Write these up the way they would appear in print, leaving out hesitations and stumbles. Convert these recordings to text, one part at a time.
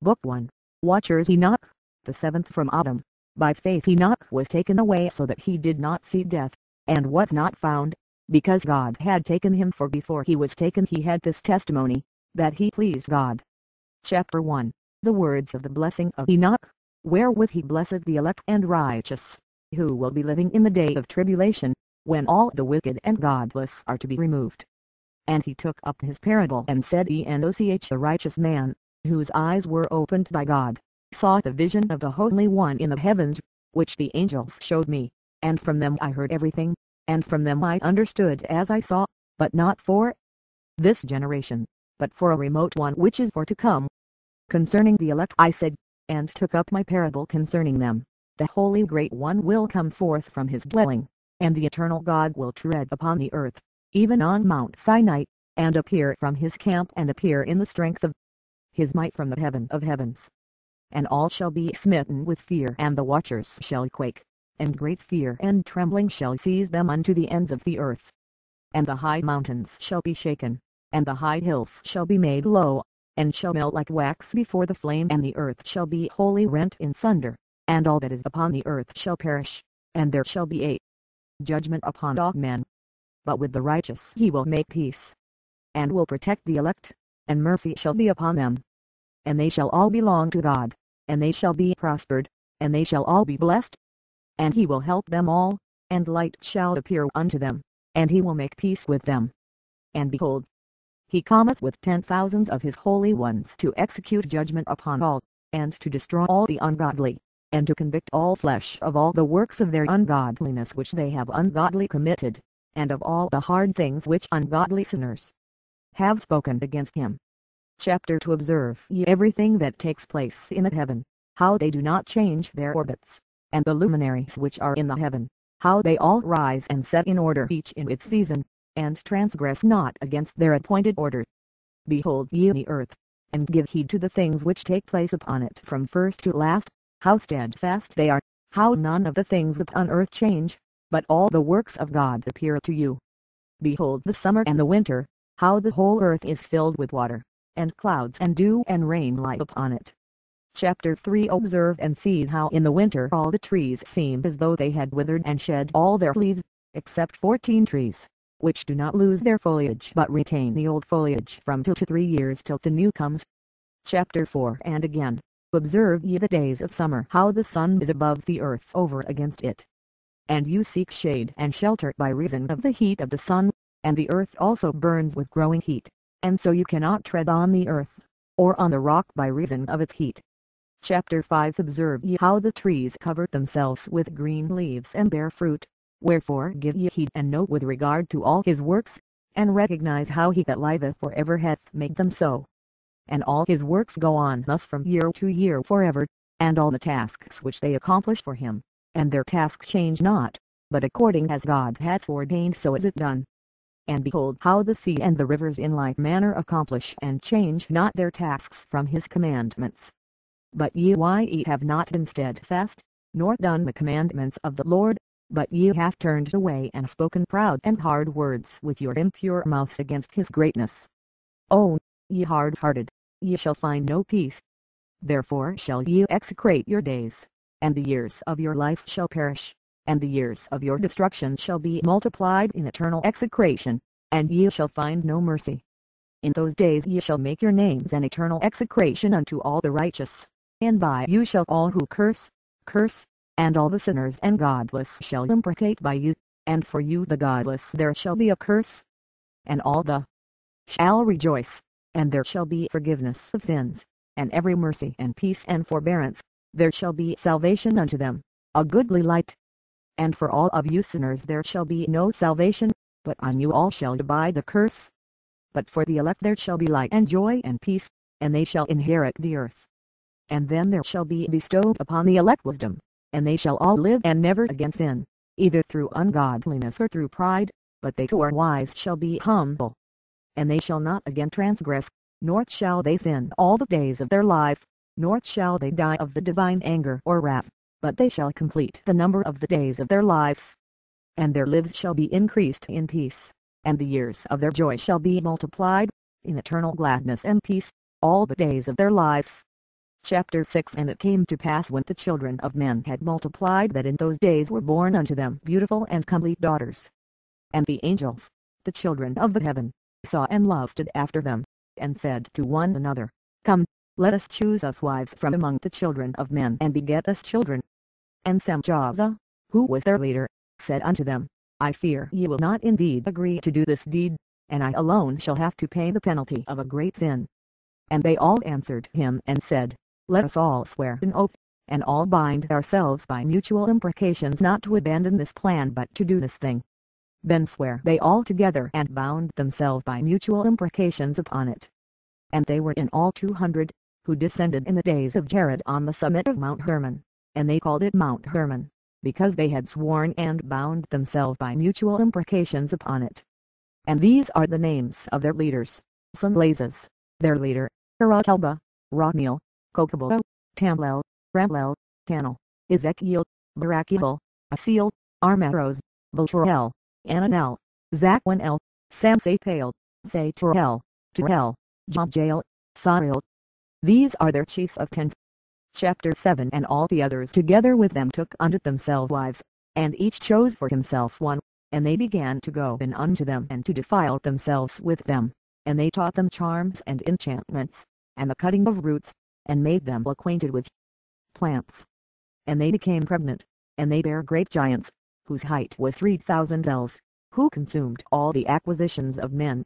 Book 1. Watchers Enoch, the seventh from Adam. By faith Enoch was taken away so that he did not see death, and was not found, because God had taken him, for before he was taken he had this testimony, that he pleased God. Chapter 1. The words of the blessing of Enoch, wherewith he blessed the elect and righteous, who will be living in the day of tribulation, when all the wicked and godless are to be removed. And he took up his parable and said, Enoch, a righteous man, whose eyes were opened by God, saw the vision of the Holy One in the heavens, which the angels showed me, and from them I heard everything, and from them I understood as I saw, but not for this generation, but for a remote one which is for to come. Concerning the elect I said, and took up my parable concerning them, the Holy Great One will come forth from his dwelling, and the eternal God will tread upon the earth, even on Mount Sinai, and appear from his camp, and appear in the strength of his might from the heaven of heavens. And all shall be smitten with fear, and the watchers shall quake, and great fear and trembling shall seize them unto the ends of the earth. And the high mountains shall be shaken, and the high hills shall be made low, and shall melt like wax before the flame, and the earth shall be wholly rent in sunder, and all that is upon the earth shall perish, and there shall be a judgment upon all men. But with the righteous he will make peace, and will protect the elect, and mercy shall be upon them. And they shall all belong to God, and they shall be prospered, and they shall all be blessed. And he will help them all, and light shall appear unto them, and he will make peace with them. And behold, he cometh with 10,000 of his holy ones to execute judgment upon all, and to destroy all the ungodly, and to convict all flesh of all the works of their ungodliness which they have ungodly committed, and of all the hard things which ungodly sinners have spoken against him. Chapter 2. Observe ye everything that takes place in the heaven, how they do not change their orbits, and the luminaries which are in the heaven, how they all rise and set in order each in its season, and transgress not against their appointed order. Behold ye the earth, and give heed to the things which take place upon it from first to last, how steadfast they are, how none of the things upon earth change, but all the works of God appear to you. Behold the summer and the winter, how the whole earth is filled with water, and clouds and dew and rain lie upon it. Chapter 3. Observe and see how in the winter all the trees seem as though they had withered and shed all their leaves, except 14 trees, which do not lose their foliage but retain the old foliage from 2 to 3 years till the new comes. Chapter 4. And again, observe ye the days of summer, how the sun is above the earth over against it. And you seek shade and shelter by reason of the heat of the sun, and the earth also burns with growing heat, and so you cannot tread on the earth, or on the rock by reason of its heat. Chapter 5. Observe ye how the trees cover themselves with green leaves and bear fruit, wherefore give ye heed and note with regard to all his works, and recognize how he that liveth for ever hath made them so. And all his works go on thus from year to year forever, and all the tasks which they accomplish for him, and their tasks change not, but according as God hath ordained so is it done. And behold how the sea and the rivers in like manner accomplish and change not their tasks from his commandments. But ye have not been steadfast, nor done the commandments of the Lord, but ye have turned away and spoken proud and hard words with your impure mouths against his greatness. O ye hard-hearted, ye shall find no peace. Therefore shall ye execrate your days, and the years of your life shall perish, and the years of your destruction shall be multiplied in eternal execration, and ye shall find no mercy. In those days ye shall make your names an eternal execration unto all the righteous, and by you shall all who curse, curse, and all the sinners and godless shall imprecate by you, and for you the godless there shall be a curse. And all the shall rejoice, and there shall be forgiveness of sins, and every mercy and peace and forbearance, there shall be salvation unto them, a goodly light. And for all of you sinners there shall be no salvation, but on you all shall abide the curse. But for the elect there shall be light and joy and peace, and they shall inherit the earth. And then there shall be bestowed upon the elect wisdom, and they shall all live and never again sin, either through ungodliness or through pride, but they who are wise shall be humble. And they shall not again transgress, nor shall they sin all the days of their life, nor shall they die of the divine anger or wrath, but they shall complete the number of the days of their life. And their lives shall be increased in peace, and the years of their joy shall be multiplied, in eternal gladness and peace, all the days of their life. Chapter 6 And it came to pass when the children of men had multiplied that in those days were born unto them beautiful and comely daughters. And the angels, the children of the heaven, saw and lusted after them, and said to one another, Come, let us choose us wives from among the children of men and beget us children. And Semjaza, who was their leader, said unto them, I fear ye will not indeed agree to do this deed, and I alone shall have to pay the penalty of a great sin. And they all answered him and said, Let us all swear an oath, and all bind ourselves by mutual imprecations not to abandon this plan but to do this thing. Then sware they all together and bound themselves by mutual imprecations upon it. And they were in all 200, who descended in the days of Jared on the summit of Mount Hermon, and they called it Mount Hermon, because they had sworn and bound themselves by mutual imprecations upon it. And these are the names of their leaders, Semjaza, their leader, Karatalba, Rotnil, Kokobol, Tamlel, Ramlel, Tanel, Ezekiel, Barakiel, Asiel, Armaros, Vulturel, Ananel, Zakwanel, Samsa Pale, Say Torhel, Torel, Jabjail, Saril. These are their chiefs of tents. Chapter 7 And all the others together with them took unto themselves wives, and each chose for himself one, and they began to go in unto them and to defile themselves with them, and they taught them charms and enchantments, and the cutting of roots, and made them acquainted with plants. And they became pregnant, and they bare great giants, whose height was 3,000 ells, who consumed all the acquisitions of men.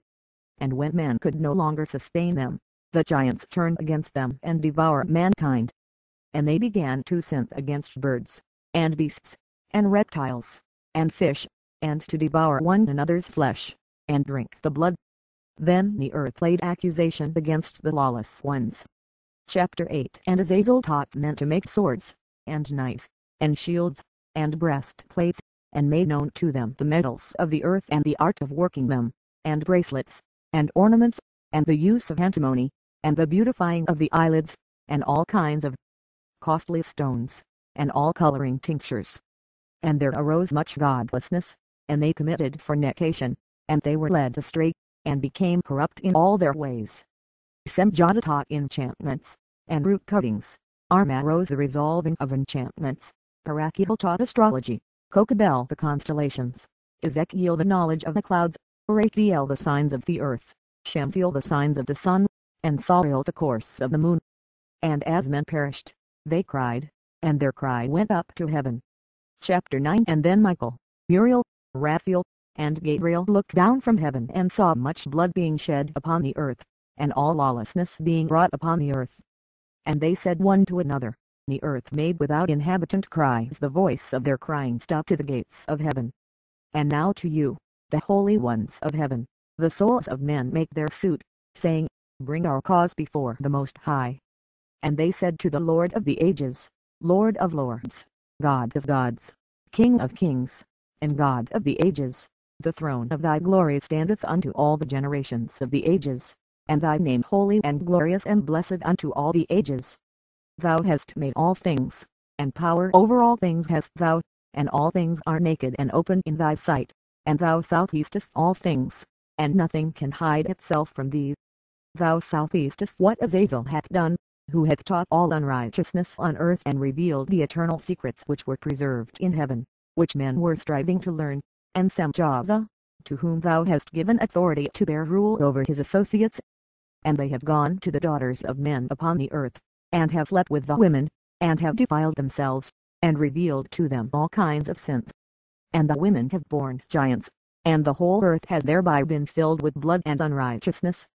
And when man could no longer sustain them, the giants turned against them and devour mankind. And they began to sin against birds, and beasts, and reptiles, and fish, and to devour one another's flesh, and drink the blood. Then the earth laid accusation against the lawless ones. Chapter 8 And Azazel taught men to make swords, and knives, and shields, and breastplates, and made known to them the metals of the earth and the art of working them, and bracelets, and ornaments, and the use of antimony, and the beautifying of the eyelids, and all kinds of costly stones, and all coloring tinctures. And there arose much godlessness, and they committed fornication, and they were led astray, and became corrupt in all their ways. Semjaza taught enchantments, and root cuttings, Armaros the resolving of enchantments, Barakiel taught astrology, Kokabel the constellations, Ezekiel the knowledge of the clouds, Raphael the signs of the earth, Shamsiel the signs of the sun, and Saril the course of the moon. And as men perished, they cried, and their cry went up to heaven. Chapter 9 And then Michael, Muriel, Raphael, and Gabriel looked down from heaven and saw much blood being shed upon the earth, and all lawlessness being wrought upon the earth. And they said one to another, The earth made without inhabitant cries the voice of their crying stop to the gates of heaven. And now to you, the holy ones of heaven, the souls of men make their suit, saying, Bring our cause before the Most High. And they said to the Lord of the ages, Lord of lords, God of gods, King of kings, and God of the ages, the throne of thy glory standeth unto all the generations of the ages, and thy name holy and glorious and blessed unto all the ages. Thou hast made all things, and power over all things hast thou, and all things are naked and open in thy sight, and thou southeastest all things, and nothing can hide itself from thee. Thou southeastest what Azazel hath done, who hath taught all unrighteousness on earth and revealed the eternal secrets which were preserved in heaven, which men were striving to learn, and Semjaza, to whom thou hast given authority to bear rule over his associates. And they have gone to the daughters of men upon the earth, and have slept with the women, and have defiled themselves, and revealed to them all kinds of sins. And the women have borne giants, and the whole earth has thereby been filled with blood and unrighteousness.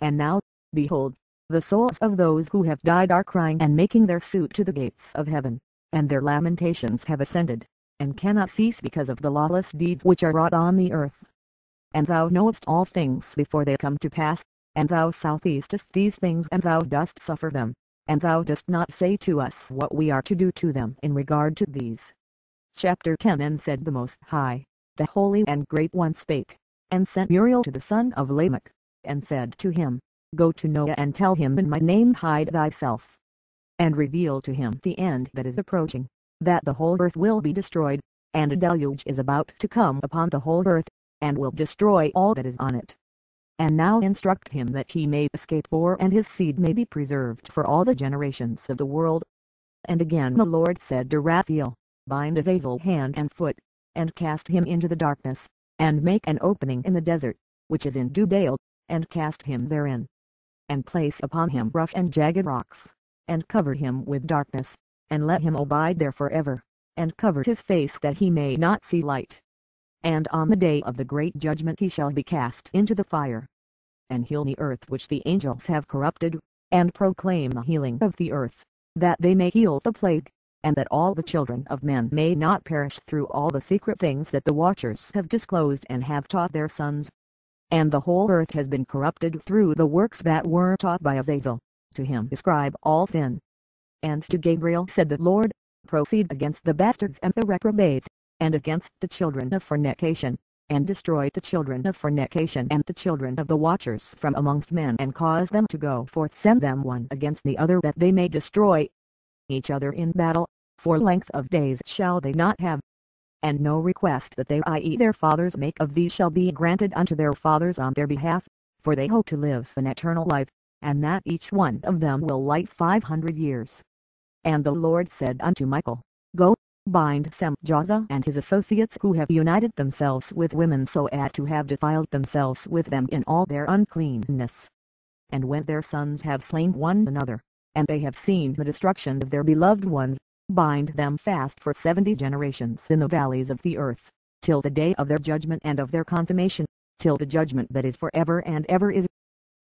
And now, behold, the souls of those who have died are crying and making their suit to the gates of heaven, and their lamentations have ascended, and cannot cease because of the lawless deeds which are wrought on the earth. And thou knowest all things before they come to pass, and thou southeastest these things and thou dost suffer them, and thou dost not say to us what we are to do to them in regard to these. Chapter 10 And said the Most High, the Holy and Great One spake, and sent Uriel to the son of Lamech, and said to him, Go to Noah and tell him in my name hide thyself, and reveal to him the end that is approaching, that the whole earth will be destroyed, and a deluge is about to come upon the whole earth, and will destroy all that is on it. and now instruct him that he may escape for and his seed may be preserved for all the generations of the world. And again the Lord said to Raphael, bind Azazel hand and foot, and cast him into the darkness, and make an opening in the desert, which is in Jabjail, and cast him therein. And place upon him rough and jagged rocks, and cover him with darkness, and let him abide there forever, and cover his face that he may not see light. And on the day of the great judgment he shall be cast into the fire. And heal the earth which the angels have corrupted, and proclaim the healing of the earth, that they may heal the plague, and that all the children of men may not perish through all the secret things that the Watchers have disclosed and have taught their sons. And the whole earth has been corrupted through the works that were taught by Azazel, to him ascribe all sin. And to Gabriel said the Lord, proceed against the bastards and the reprobates, and against the children of fornication, and destroy the children of fornication and the children of the Watchers from amongst men, and cause them to go forth, send them one against the other, that they may destroy each other in battle, for length of days shall they not have. And no request that they, i.e. their fathers, make of these shall be granted unto their fathers on their behalf, for they hope to live an eternal life, and that each one of them will light 500 years. And the Lord said unto Michael, go, bind Semjaza and his associates who have united themselves with women so as to have defiled themselves with them in all their uncleanness. And when their sons have slain one another, and they have seen the destruction of their beloved ones, bind them fast for 70 generations in the valleys of the earth, till the day of their judgment and of their consummation, till the judgment that is forever and ever is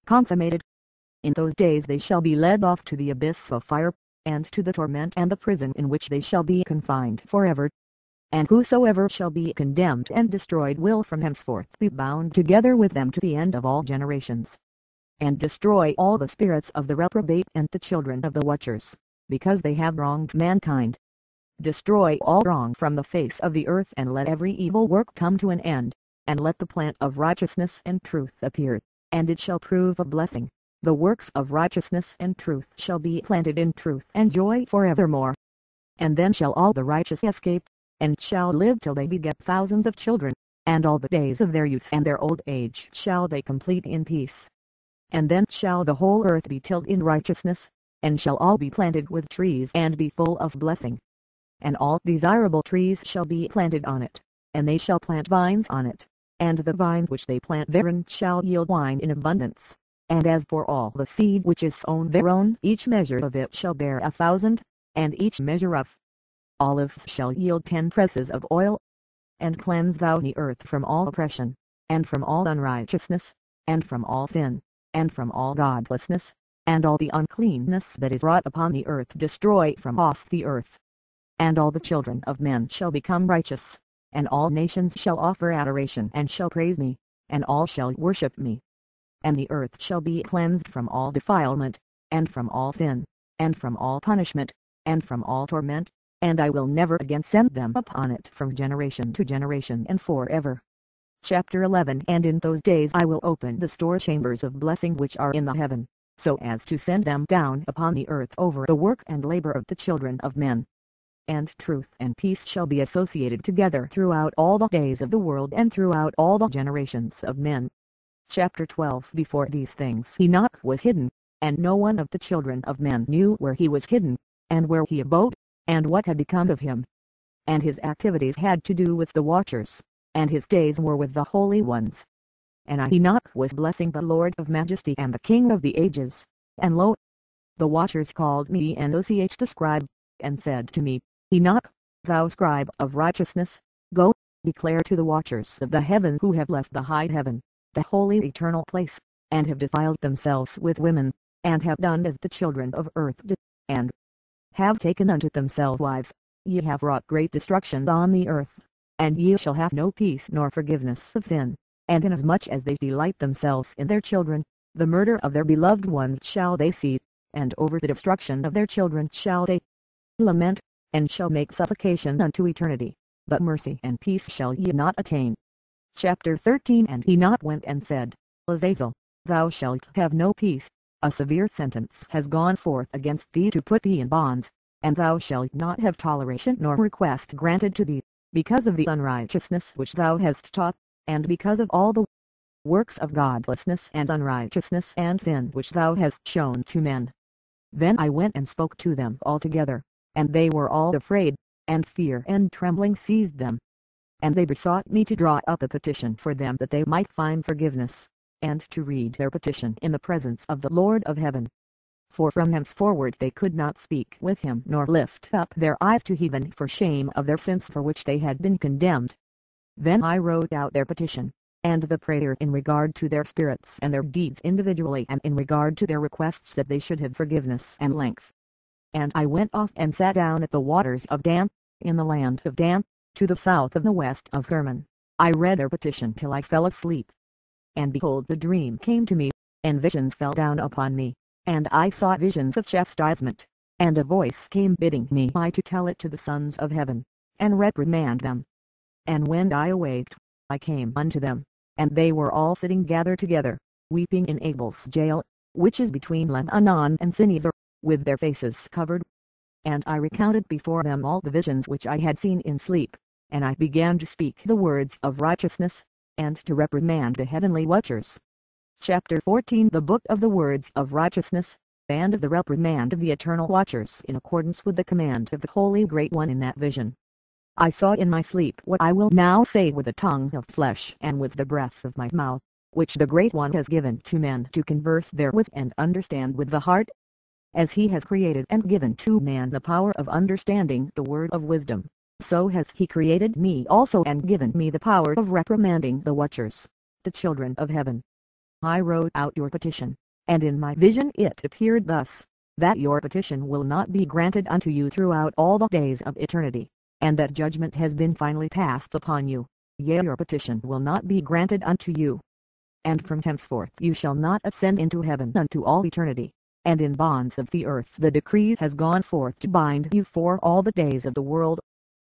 consummated. In those days they shall be led off to the abyss of fire, and to the torment and the prison in which they shall be confined forever. And whosoever shall be condemned and destroyed will from henceforth be bound together with them to the end of all generations. And destroy all the spirits of the reprobate and the children of the Watchers, because they have wronged mankind. Destroy all wrong from the face of the earth, and let every evil work come to an end, and let the plant of righteousness and truth appear, and it shall prove a blessing. The works of righteousness and truth shall be planted in truth and joy forevermore. And then shall all the righteous escape, and shall live till they beget thousands of children, and all the days of their youth and their old age shall they complete in peace. And then shall the whole earth be tilled in righteousness, and shall all be planted with trees and be full of blessing. And all desirable trees shall be planted on it, and they shall plant vines on it, and the vine which they plant therein shall yield wine in abundance. And as for all the seed which is sown thereon, each measure of it shall bear 1,000, and each measure of olives shall yield 10 presses of oil. And cleanse thou the earth from all oppression, and from all unrighteousness, and from all sin, and from all godlessness, and all the uncleanness that is wrought upon the earth destroy from off the earth. And all the children of men shall become righteous, and all nations shall offer adoration and shall praise me, and all shall worship me. And the earth shall be cleansed from all defilement, and from all sin, and from all punishment, and from all torment, and I will never again send them upon it from generation to generation and forever. Chapter 11. And in those days I will open the store chambers of blessing which are in the heaven, so as to send them down upon the earth over the work and labor of the children of men. And truth and peace shall be associated together throughout all the days of the world and throughout all the generations of men. Chapter 12. Before these things Enoch was hidden, and no one of the children of men knew where he was hidden, and where he abode, and what had become of him. And his activities had to do with the Watchers, and his days were with the holy ones. And I Enoch was blessing the Lord of majesty and the King of the ages, and lo, the Watchers called me Enoch the scribe, and said to me, Enoch, thou scribe of righteousness, go, declare to the Watchers of the heaven who have left the high heaven, the holy eternal place, and have defiled themselves with women, and have done as the children of earth did, and have taken unto themselves wives, ye have wrought great destruction on the earth. And ye shall have no peace nor forgiveness of sin, and inasmuch as they delight themselves in their children, the murder of their beloved ones shall they see, and over the destruction of their children shall they lament, and shall make supplication unto eternity, but mercy and peace shall ye not attain. Chapter 13. And Enoch went and said, Azazel, thou shalt have no peace, a severe sentence has gone forth against thee to put thee in bonds, and thou shalt not have toleration nor request granted to thee, because of the unrighteousness which thou hast taught, and because of all the works of godlessness and unrighteousness and sin which thou hast shown to men. Then I went and spoke to them all together, and they were all afraid, and fear and trembling seized them. And they besought me to draw up a petition for them that they might find forgiveness, and to read their petition in the presence of the Lord of heaven. For from henceforward they could not speak with him nor lift up their eyes to heaven for shame of their sins for which they had been condemned. Then I wrote out their petition, and the prayer in regard to their spirits and their deeds individually and in regard to their requests that they should have forgiveness and length. And I went off and sat down at the waters of Dan, in the land of Dan, to the south of the west of Hermon. I read their petition till I fell asleep. And behold, the dream came to me, and visions fell down upon me. And I saw visions of chastisement, and a voice came bidding me to tell it to the sons of heaven, and reprimand them. And when I awaked, I came unto them, and they were all sitting gathered together, weeping in Abel's jail, which is between Lebanon and Sinizar, with their faces covered. And I recounted before them all the visions which I had seen in sleep, and I began to speak the words of righteousness, and to reprimand the heavenly watchers. Chapter 14. The Book of the Words of Righteousness, and of the Reprimand of the Eternal Watchers in accordance with the command of the Holy Great One in that vision. I saw in my sleep what I will now say with the tongue of flesh and with the breath of my mouth, which the Great One has given to men to converse therewith and understand with the heart. As he has created and given to man the power of understanding the word of wisdom, so has he created me also and given me the power of reprimanding the watchers, the children of heaven. I wrote out your petition, and in my vision it appeared thus, that your petition will not be granted unto you throughout all the days of eternity, and that judgment has been finally passed upon you, yea, your petition will not be granted unto you. And from henceforth you shall not ascend into heaven unto all eternity, and in bonds of the earth the decree has gone forth to bind you for all the days of the world.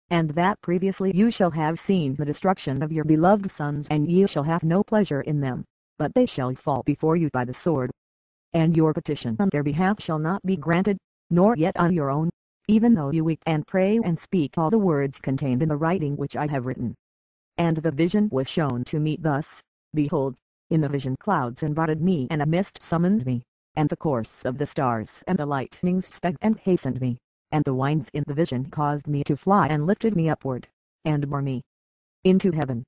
And that previously you shall have seen the destruction of your beloved sons, and ye shall have no pleasure in them, but they shall fall before you by the sword. And your petition on their behalf shall not be granted, nor yet on your own, even though you weep and pray and speak all the words contained in the writing which I have written. And the vision was shown to me thus, behold, in the vision clouds enshrouded me, and a mist summoned me, and the course of the stars and the lightnings sped and hastened me, and the winds in the vision caused me to fly and lifted me upward, and bore me into heaven.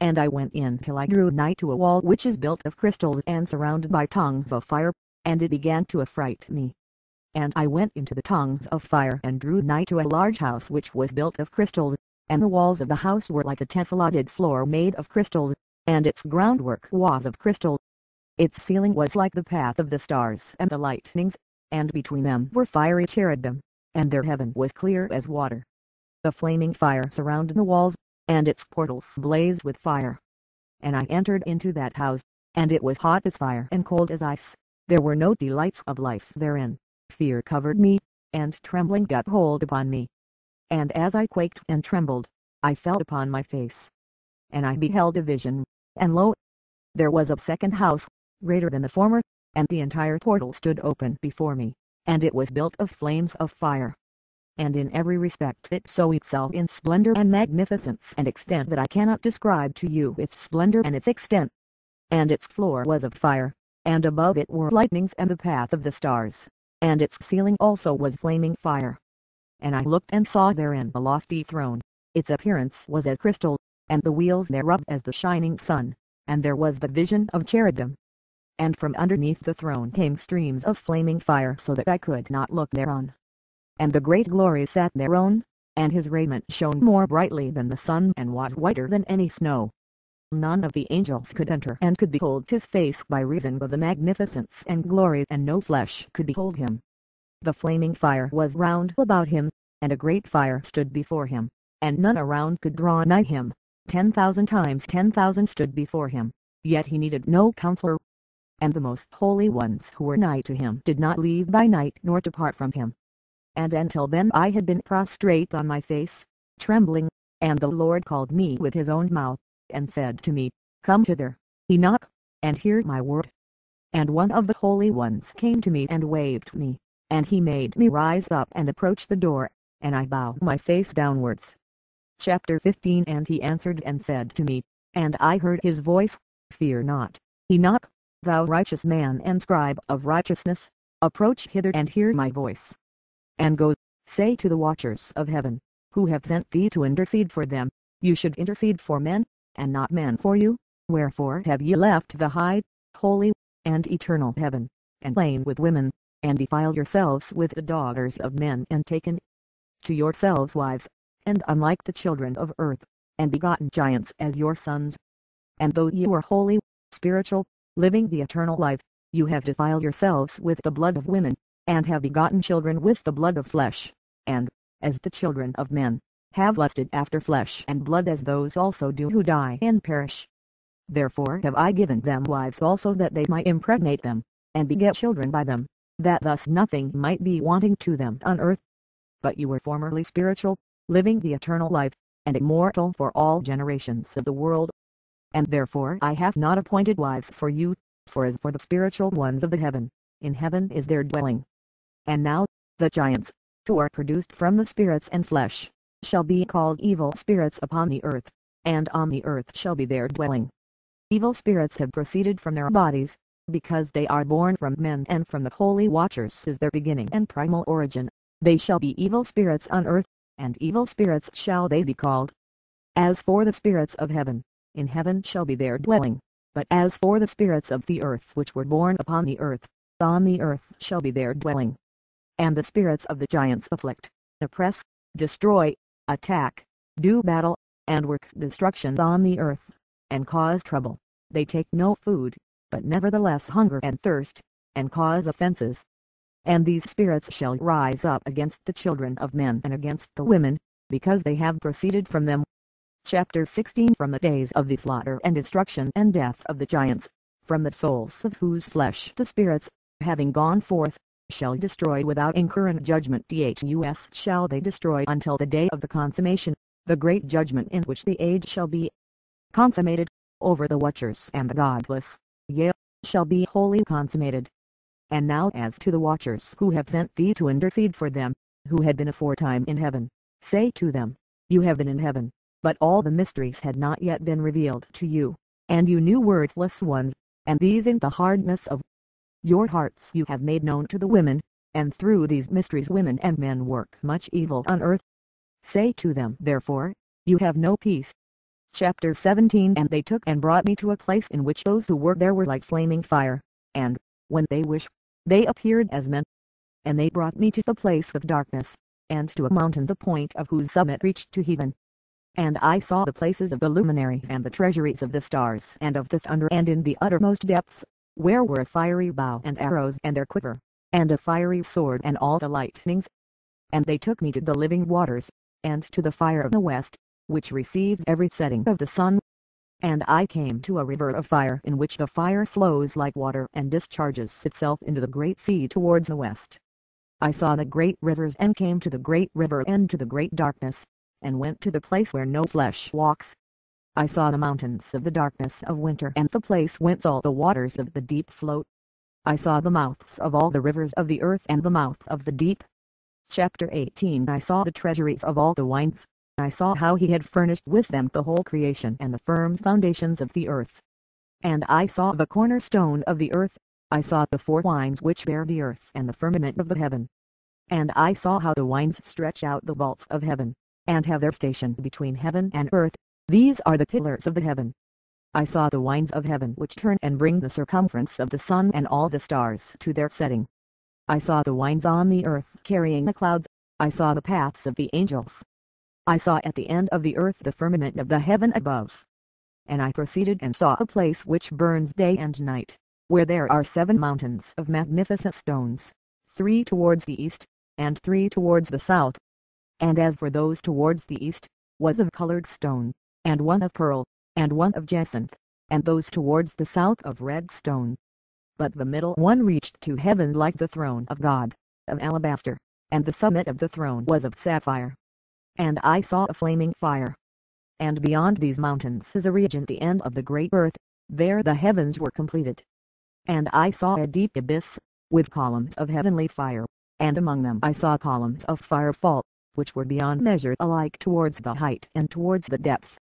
And I went in till I drew nigh to a wall which is built of crystal and surrounded by tongues of fire, and it began to affright me. And I went into the tongues of fire and drew nigh to a large house which was built of crystal, and the walls of the house were like a tessellated floor made of crystal, and its groundwork was of crystal. Its ceiling was like the path of the stars and the lightnings, and between them were fiery cherubim, and their heaven was clear as water. The flaming fire surrounded the walls, and its portals blazed with fire. And I entered into that house, and it was hot as fire and cold as ice, there were no delights of life therein, fear covered me, and trembling got hold upon me. And as I quaked and trembled, I fell upon my face. And I beheld a vision, and lo, there was a second house, greater than the former, and the entire portal stood open before me, and it was built of flames of fire. And in every respect it so excelled in splendor and magnificence and extent that I cannot describe to you its splendor and its extent. And its floor was of fire, and above it were lightnings and the path of the stars, and its ceiling also was flaming fire. And I looked and saw therein a lofty throne, its appearance was as crystal, and the wheels thereof as the shining sun, and there was the vision of cherubim. And from underneath the throne came streams of flaming fire so that I could not look thereon. And the great glory sat thereon, and his raiment shone more brightly than the sun and was whiter than any snow. None of the angels could enter and could behold his face by reason of the magnificence and glory, and no flesh could behold him. The flaming fire was round about him, and a great fire stood before him, and none around could draw nigh him. 10,000 times 10,000 stood before him, yet he needed no counselor. And the most holy ones who were nigh to him did not leave by night nor depart from him. And until then I had been prostrate on my face, trembling, and the Lord called me with his own mouth, and said to me, Come hither, Enoch, and hear my word. And one of the holy ones came to me and waved me, and he made me rise up and approach the door, and I bowed my face downwards. Chapter 15. And he answered and said to me, and I heard his voice, Fear not, Enoch, thou righteous man and scribe of righteousness, approach hither and hear my voice. And go, say to the watchers of heaven, who have sent thee to intercede for them, you should intercede for men, and not men for you, wherefore have ye left the high, holy, and eternal heaven, and lain with women, and defiled yourselves with the daughters of men, and taken to yourselves wives, and unlike the children of earth, and begotten giants as your sons. And though ye were holy, spiritual, living the eternal life, you have defiled yourselves with the blood of women, and have begotten children with the blood of flesh, and, as the children of men, have lusted after flesh and blood as those also do who die and perish. Therefore have I given them wives also that they might impregnate them, and beget children by them, that thus nothing might be wanting to them on earth. But you were formerly spiritual, living the eternal life, and immortal for all generations of the world. And therefore I have not appointed wives for you, for as for the spiritual ones of the heaven, in heaven is their dwelling. And now, the giants, who are produced from the spirits and flesh, shall be called evil spirits upon the earth, and on the earth shall be their dwelling. Evil spirits have proceeded from their bodies, because they are born from men, and from the holy watchers is their beginning and primal origin. They shall be evil spirits on earth, and evil spirits shall they be called. As for the spirits of heaven, in heaven shall be their dwelling, but as for the spirits of the earth which were born upon the earth, on the earth shall be their dwelling. And the spirits of the giants afflict, oppress, destroy, attack, do battle, and work destruction on the earth, and cause trouble. They take no food, but nevertheless hunger and thirst, and cause offenses. And these spirits shall rise up against the children of men and against the women, because they have proceeded from them. Chapter 16. From the days of the slaughter and destruction and death of the giants, from the souls of whose flesh the spirits, having gone forth, shall destroy without incurring judgment. Thus shall they destroy until the day of the consummation, the great judgment in which the age shall be consummated, over the watchers and the godless, yea, shall be wholly consummated. And now as to the watchers who have sent thee to intercede for them, who had been aforetime in heaven, say to them, you have been in heaven, but all the mysteries had not yet been revealed to you, and you knew worthless ones, and these in the hardness of your hearts you have made known to the women, and through these mysteries women and men work much evil on earth. Say to them therefore, you have no peace. Chapter 17. And they took and brought me to a place in which those who were there were like flaming fire, and, when they wished, they appeared as men. And they brought me to the place of darkness, and to a mountain the point of whose summit reached to heaven. And I saw the places of the luminaries and the treasuries of the stars and of the thunder, and in the uttermost depths, where were a fiery bow and arrows and their quiver, and a fiery sword and all the lightnings. And they took me to the living waters, and to the fire of the west, which receives every setting of the sun. And I came to a river of fire in which the fire flows like water and discharges itself into the great sea towards the west. I saw the great rivers and came to the great river and to the great darkness, and went to the place where no flesh walks. I saw the mountains of the darkness of winter and the place whence all the waters of the deep float. I saw the mouths of all the rivers of the earth and the mouth of the deep. Chapter 18. I saw the treasuries of all the wines. I saw how he had furnished with them the whole creation and the firm foundations of the earth. And I saw the cornerstone of the earth, I saw the four wines which bear the earth and the firmament of the heaven. And I saw how the wines stretch out the vaults of heaven, and have their station between heaven and earth, these are the pillars of the heaven. I saw the wines of heaven which turn and bring the circumference of the sun and all the stars to their setting. I saw the wines on the earth carrying the clouds, I saw the paths of the angels. I saw at the end of the earth the firmament of the heaven above. And I proceeded and saw a place which burns day and night, where there are 7 mountains of magnificent stones, 3 towards the east, and 3 towards the south. And as for those towards the east, was of colored stone, and one of pearl, and one of jacinth, and those towards the south of red stone. But the middle one reached to heaven like the throne of God, of alabaster, and the summit of the throne was of sapphire. And I saw a flaming fire. And beyond these mountains is a region the end of the great earth, there the heavens were completed. And I saw a deep abyss, with columns of heavenly fire, and among them I saw columns of fire fall, which were beyond measure alike towards the height and towards the depth.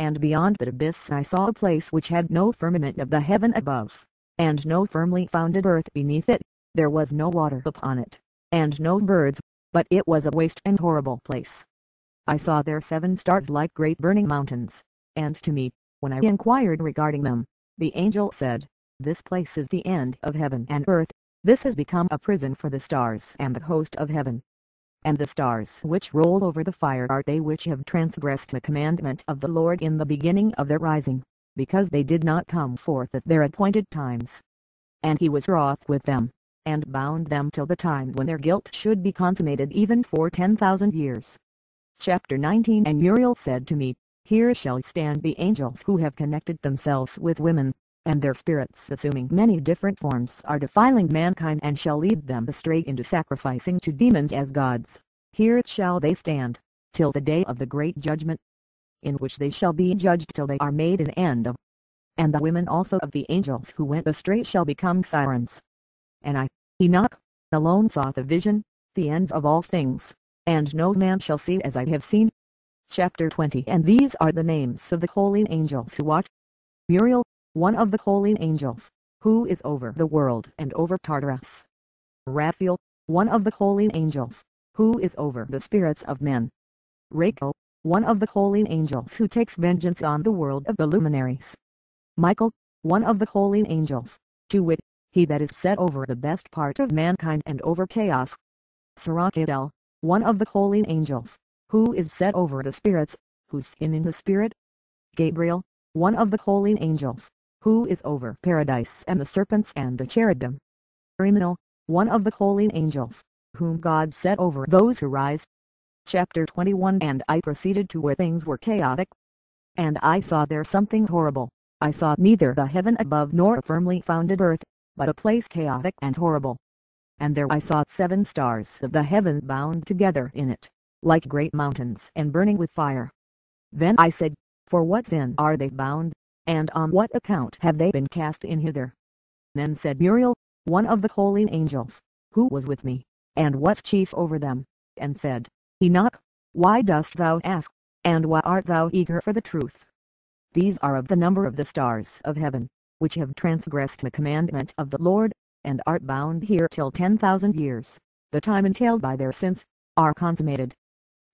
and beyond that abyss I saw a place which had no firmament of the heaven above, and no firmly founded earth beneath it. There was no water upon it, and no birds, but it was a waste and horrible place. I saw there 7 stars like great burning mountains, and to me, when I inquired regarding them, the angel said, "This place is the end of heaven and earth, this has become a prison for the stars and the host of heaven. And the stars which roll over the fire are they which have transgressed the commandment of the Lord in the beginning of their rising, because they did not come forth at their appointed times. And he was wroth with them, and bound them till the time when their guilt should be consummated, even for 10,000 years. Chapter 19 And Uriel said to me, "Here shall stand the angels who have connected themselves with women, and their spirits assuming many different forms are defiling mankind and shall lead them astray into sacrificing to demons as gods. Here shall they stand, till the day of the great judgment, in which they shall be judged till they are made an end of. And the women also of the angels who went astray shall become sirens." And I, Enoch, alone saw the vision, the ends of all things, and no man shall see as I have seen. Chapter 20 And these are the names of the holy angels who watch. Muriel, one of the holy angels, who is over the world and over Tartarus. Raphael, one of the holy angels, who is over the spirits of men. Rachel, one of the holy angels who takes vengeance on the world of the luminaries. Michael, one of the holy angels, to wit, he that is set over the best part of mankind and over chaos. Saril, one of the holy angels, who is set over the spirits, whose skin in the spirit. Gabriel, one of the holy angels, who is over paradise and the serpents and the cherubim. Ramlel, one of the holy angels, whom God set over those who rise. Chapter 21 And I proceeded to where things were chaotic. And I saw there something horrible. I saw neither the heaven above nor a firmly founded earth, but a place chaotic and horrible. And there I saw 7 stars of the heaven bound together in it, like great mountains and burning with fire. Then I said, "For what sin are they bound, and on what account have they been cast in hither?" Then said Muriel, one of the holy angels, who was with me, and was chief over them, and said, "Enoch, why dost thou ask, and why art thou eager for the truth? These are of the number of the stars of heaven, which have transgressed the commandment of the Lord, and art bound here till 10,000 years, the time entailed by their sins, are consummated."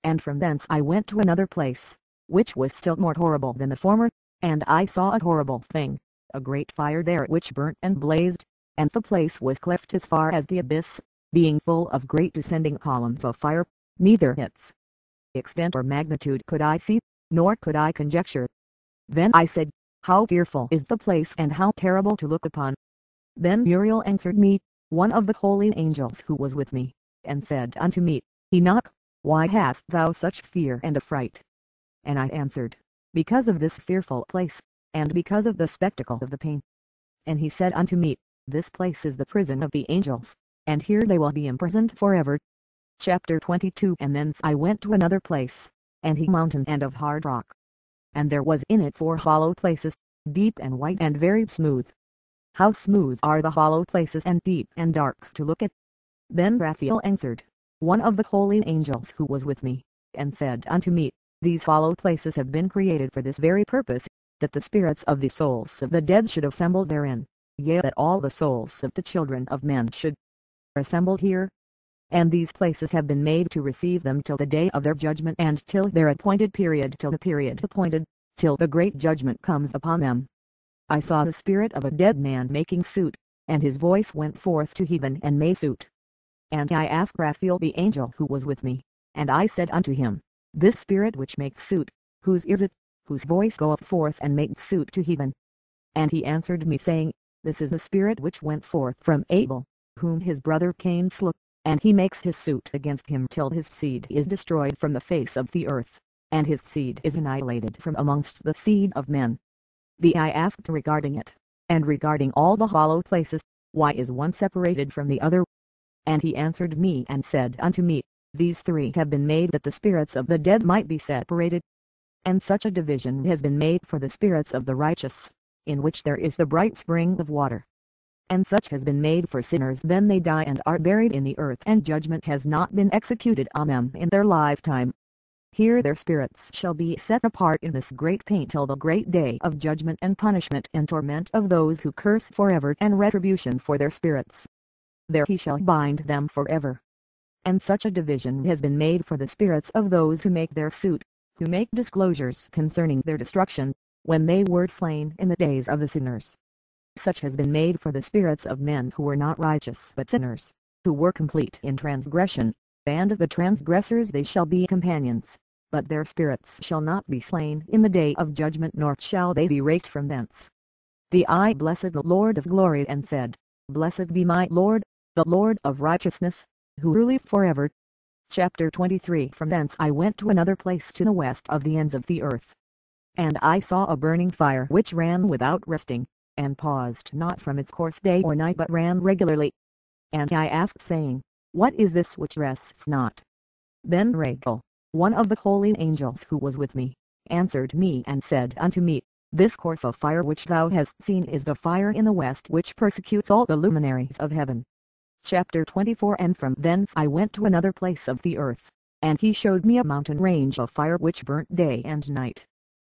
And from thence I went to another place, which was still more horrible than the former, and I saw a horrible thing, a great fire there which burnt and blazed, and the place was cleft as far as the abyss, being full of great descending columns of fire, neither its extent or magnitude could I see, nor could I conjecture. Then I said, "How fearful is the place and how terrible to look upon!" Then Muriel answered me, one of the holy angels who was with me, and said unto me, "Enoch, why hast thou such fear and affright?" And I answered, "Because of this fearful place, and because of the spectacle of the pain." And he said unto me, "This place is the prison of the angels, and here they will be imprisoned forever." Chapter 22 And thence I went to another place, and a mountain and of hard rock. And there was in it 4 hollow places, deep and wide and very smooth. How smooth are the hollow places and deep and dark to look at! Then Raphael answered, one of the holy angels who was with me, and said unto me, "These hollow places have been created for this very purpose, that the spirits of the souls of the dead should assemble therein, yea, that all the souls of the children of men should assemble here. And these places have been made to receive them till the day of their judgment and till their appointed period, till the period appointed, till the great judgment comes upon them." I saw the spirit of a dead man making suit, and his voice went forth to heathen and may suit. And I asked Raphael the angel who was with me, and I said unto him, "This spirit which makes suit, whose is it, whose voice goeth forth and makes suit to heathen?" And he answered me saying, "This is the spirit which went forth from Abel, whom his brother Cain slew, and he makes his suit against him till his seed is destroyed from the face of the earth, and his seed is annihilated from amongst the seed of men." The I asked regarding it, and regarding all the hollow places, "Why is one separated from the other?" And he answered me and said unto me, "These 3 have been made that the spirits of the dead might be separated." And such a division has been made for the spirits of the righteous, in which there is the bright spring of water. And such has been made for sinners, then they die and are buried in the earth, and judgment has not been executed on them in their lifetime. Here their spirits shall be set apart in this great pain till the great day of judgment and punishment and torment of those who curse forever and retribution for their spirits. There he shall bind them forever. And such a division has been made for the spirits of those who make their suit, who make disclosures concerning their destruction, when they were slain in the days of the sinners. Such has been made for the spirits of men who were not righteous but sinners, who were complete in transgression, and of the transgressors they shall be companions, but their spirits shall not be slain in the day of judgment, nor shall they be raised from thence. The eye blessed the Lord of glory and said, Blessed be my Lord, the Lord of righteousness, who ruleth forever. Chapter 23 From thence I went to another place to the west of the ends of the earth. And I saw a burning fire which ran without resting, and paused not from its course day or night, but ran regularly. And I asked, saying, What is this which rests not? Then Raphael, one of the holy angels who was with me, answered me and said unto me, This course of fire which thou hast seen is the fire in the west which persecutes all the luminaries of heaven. Chapter 24 And from thence I went to another place of the earth, and he showed me a mountain range of fire which burnt day and night.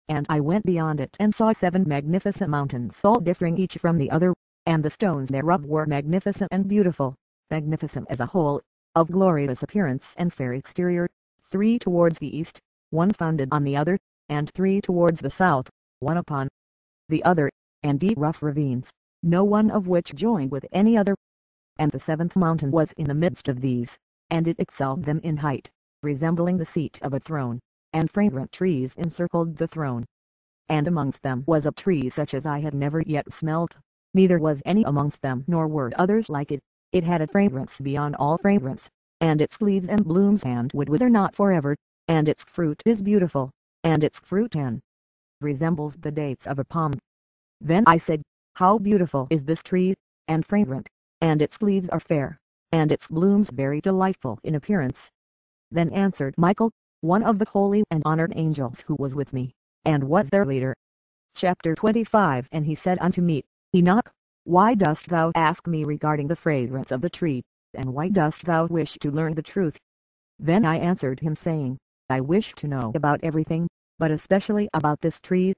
And I went beyond it and saw seven magnificent mountains, all differing each from the other, and the stones thereof were magnificent and beautiful, magnificent as a whole, of glorious appearance and fair exterior, three towards the east, one founded on the other, and three towards the south, one upon the other, and deep rough ravines, no one of which joined with any other. And the seventh mountain was in the midst of these, and it excelled them in height, resembling the seat of a throne, and fragrant trees encircled the throne. And amongst them was a tree such as I had never yet smelt, neither was any amongst them nor were others like it. It had a fragrance beyond all fragrance, and its leaves and blooms and would wither not forever, and its fruit is beautiful, and its fruit and resembles the dates of a palm. Then I said, How beautiful is this tree, and fragrant, and its leaves are fair, and its blooms very delightful in appearance. Then answered Michael, one of the holy and honored angels who was with me, and was their leader. Chapter 25 And he said unto me, Enoch, why dost thou ask me regarding the fragrance of the tree, and why dost thou wish to learn the truth? Then I answered him saying, I wish to know about everything, but especially about this tree.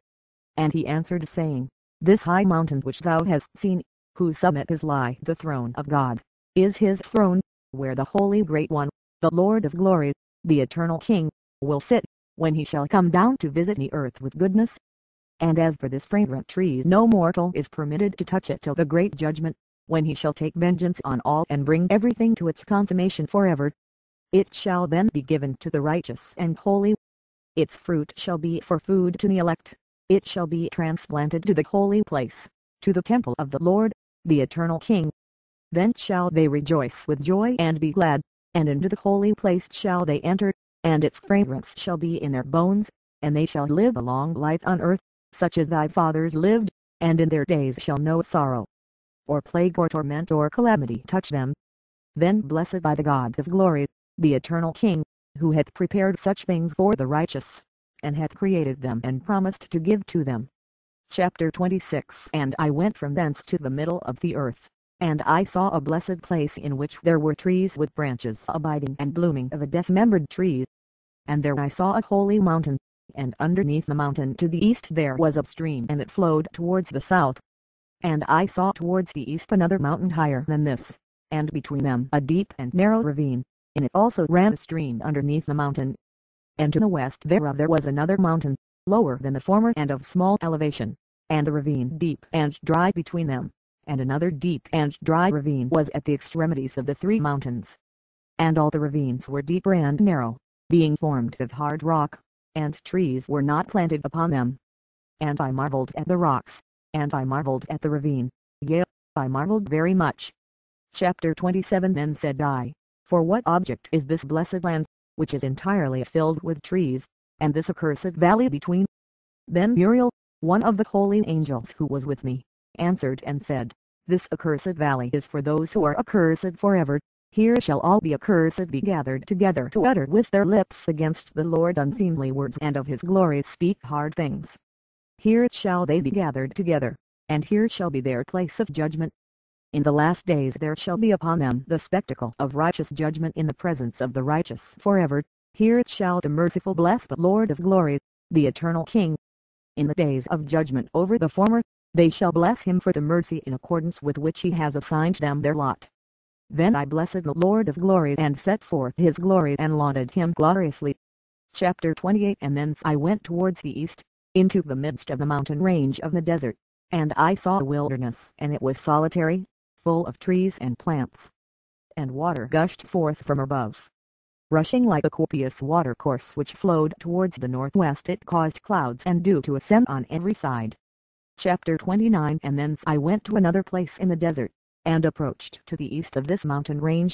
And he answered saying, This high mountain which thou hast seen, whose summit is lie the throne of God, is his throne, where the Holy Great One, the Lord of glory, the eternal King, will sit, when he shall come down to visit the earth with goodness. And as for this fragrant tree, no mortal is permitted to touch it till the great judgment, when he shall take vengeance on all and bring everything to its consummation forever. It shall then be given to the righteous and holy. Its fruit shall be for food to the elect. It shall be transplanted to the holy place, to the temple of the Lord, the eternal King. Then shall they rejoice with joy and be glad, and into the holy place shall they enter, and its fragrance shall be in their bones, and they shall live a long life on earth, such as thy fathers lived, and in their days shall no sorrow, or plague, or torment, or calamity touch them. Then blessed by the God of glory, the eternal King, who hath prepared such things for the righteous, and hath created them and promised to give to them. Chapter 26 And I went from thence to the middle of the earth, and I saw a blessed place in which there were trees with branches abiding and blooming of a dismembered tree. And there I saw a holy mountain, and underneath the mountain to the east there was a stream, and it flowed towards the south. And I saw towards the east another mountain higher than this, and between them a deep and narrow ravine, in it also ran a stream underneath the mountain. And to the west thereof there was another mountain, lower than the former and of small elevation, and a ravine deep and dry between them, and another deep and dry ravine was at the extremities of the three mountains. And all the ravines were deep and narrow, being formed of hard rock, and trees were not planted upon them. And I marveled at the rocks, and I marveled at the ravine, yea, I marveled very much. Chapter 27 Then said I, For what object is this blessed land, which is entirely filled with trees, and this accursed valley between? Then Muriel, one of the holy angels who was with me, answered and said, This accursed valley is for those who are accursed forever. Here shall all the accursed be gathered together to utter with their lips against the Lord unseemly words, and of his glory speak hard things. Here shall they be gathered together, and here shall be their place of judgment. In the last days there shall be upon them the spectacle of righteous judgment in the presence of the righteous forever. Here shall the merciful bless the Lord of glory, the eternal King. In the days of judgment over the former, they shall bless him for the mercy in accordance with which he has assigned them their lot. Then I blessed the Lord of glory and set forth his glory and lauded him gloriously. Chapter 28 And thence I went towards the east, into the midst of the mountain range of the desert, and I saw a wilderness, and it was solitary, full of trees and plants. And water gushed forth from above, rushing like a copious watercourse which flowed towards the northwest. It caused clouds and dew to ascend on every side. Chapter 29 And thence I went to another place in the desert, and approached to the east of this mountain range.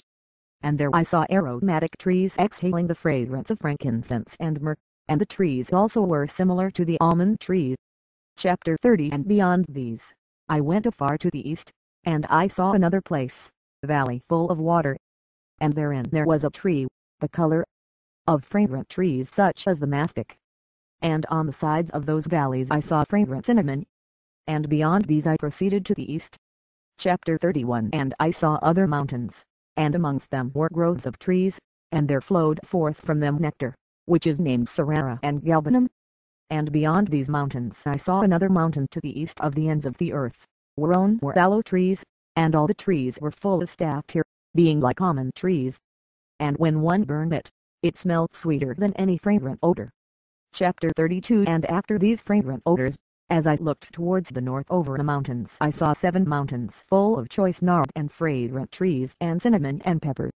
And there I saw aromatic trees exhaling the fragrance of frankincense and myrrh, and the trees also were similar to the almond trees. Chapter 30 And beyond these, I went afar to the east, and I saw another place, a valley full of water. And therein there was a tree, the color of fragrant trees such as the mastic. And on the sides of those valleys I saw fragrant cinnamon. And beyond these I proceeded to the east. Chapter 31 And I saw other mountains, and amongst them were groves of trees, and there flowed forth from them nectar, which is named Sarara and Galbanum. And beyond these mountains I saw another mountain to the east of the ends of the earth, whereon were aloe trees, and all the trees were full of staff here, being like almond trees. And when one burned it, it smelled sweeter than any fragrant odor. Chapter 32 And after these fragrant odors, as I looked towards the north over the mountains, I saw 7 mountains full of choice nard and fragrant trees and cinnamon and pepper.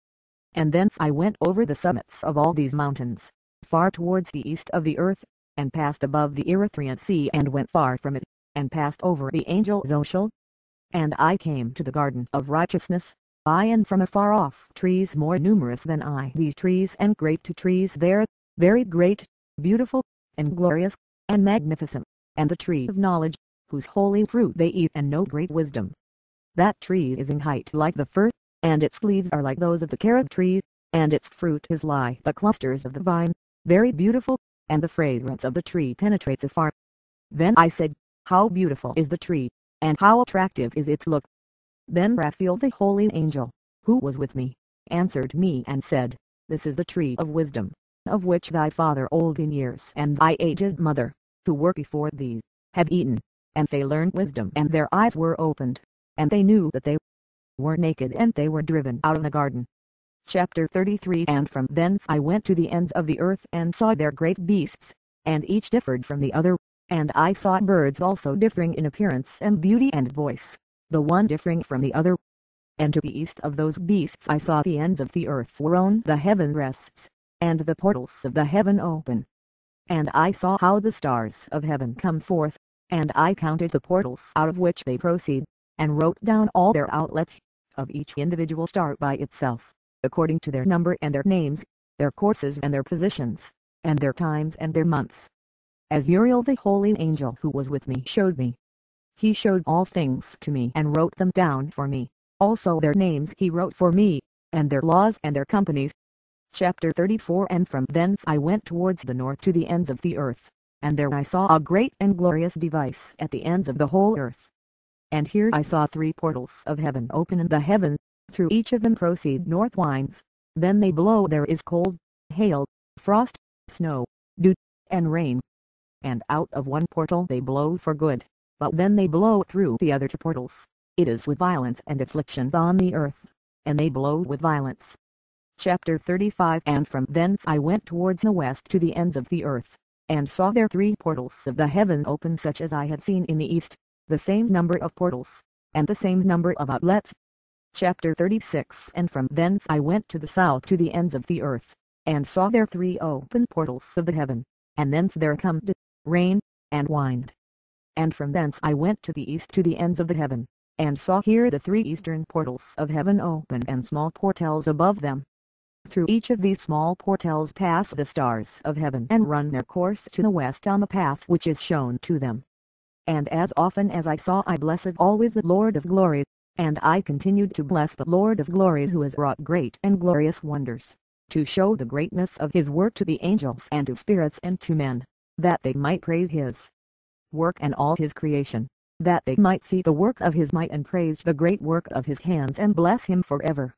And thence I went over the summits of all these mountains, far towards the east of the earth, and passed above the Erythraean sea and went far from it, and passed over the angel Zoshal. And I came to the garden of righteousness, by and from afar off trees more numerous than I. These trees and great trees there, very great, beautiful, and glorious, and magnificent, and the tree of knowledge, whose holy fruit they eat and know great wisdom. That tree is in height like the fir, and its leaves are like those of the carob tree, and its fruit is like the clusters of the vine, very beautiful, and the fragrance of the tree penetrates afar. Then I said, how beautiful is the tree, and how attractive is its look. Then Raphael the holy angel, who was with me, answered me and said, this is the tree of wisdom, of which thy father old in years and thy aged mother, who were before thee, have eaten, and they learned wisdom, and their eyes were opened, and they knew that they were naked, and they were driven out of the garden. Chapter 33 And from thence I went to the ends of the earth and saw their great beasts, and each differed from the other, and I saw birds also differing in appearance and beauty and voice, the one differing from the other. And to the east of those beasts I saw the ends of the earth whereon the heaven rests, and the portals of the heaven open. And I saw how the stars of heaven come forth, and I counted the portals out of which they proceed, and wrote down all their outlets, of each individual star by itself, according to their number and their names, their courses and their positions, and their times and their months, as Uriel the holy angel who was with me showed me. He showed all things to me and wrote them down for me, also their names he wrote for me, and their laws and their companies. Chapter 34 And from thence I went towards the north to the ends of the earth, and there I saw a great and glorious device at the ends of the whole earth. And here I saw 3 portals of heaven open in the heaven, through each of them proceed north winds, then they blow there is cold, hail, frost, snow, dew, and rain. And out of one portal they blow for good, but then they blow through the other 2 portals, it is with violence and affliction on the earth, and they blow with violence. Chapter 35 And from thence I went towards the west to the ends of the earth, and saw there 3 portals of the heaven open such as I had seen in the east, the same number of portals, and the same number of outlets. Chapter 36 And from thence I went to the south to the ends of the earth, and saw there 3 open portals of the heaven, and thence there come rain, and wind. And from thence I went to the east to the ends of the heaven, and saw here the 3 eastern portals of heaven open and small portals above them. Through each of these small portals pass the stars of heaven and run their course to the west on the path which is shown to them. And as often as I saw I blessed always the Lord of glory, and I continued to bless the Lord of glory who has wrought great and glorious wonders, to show the greatness of his work to the angels and to spirits and to men, that they might praise his work and all his creation, that they might see the work of his might and praise the great work of his hands and bless him forever.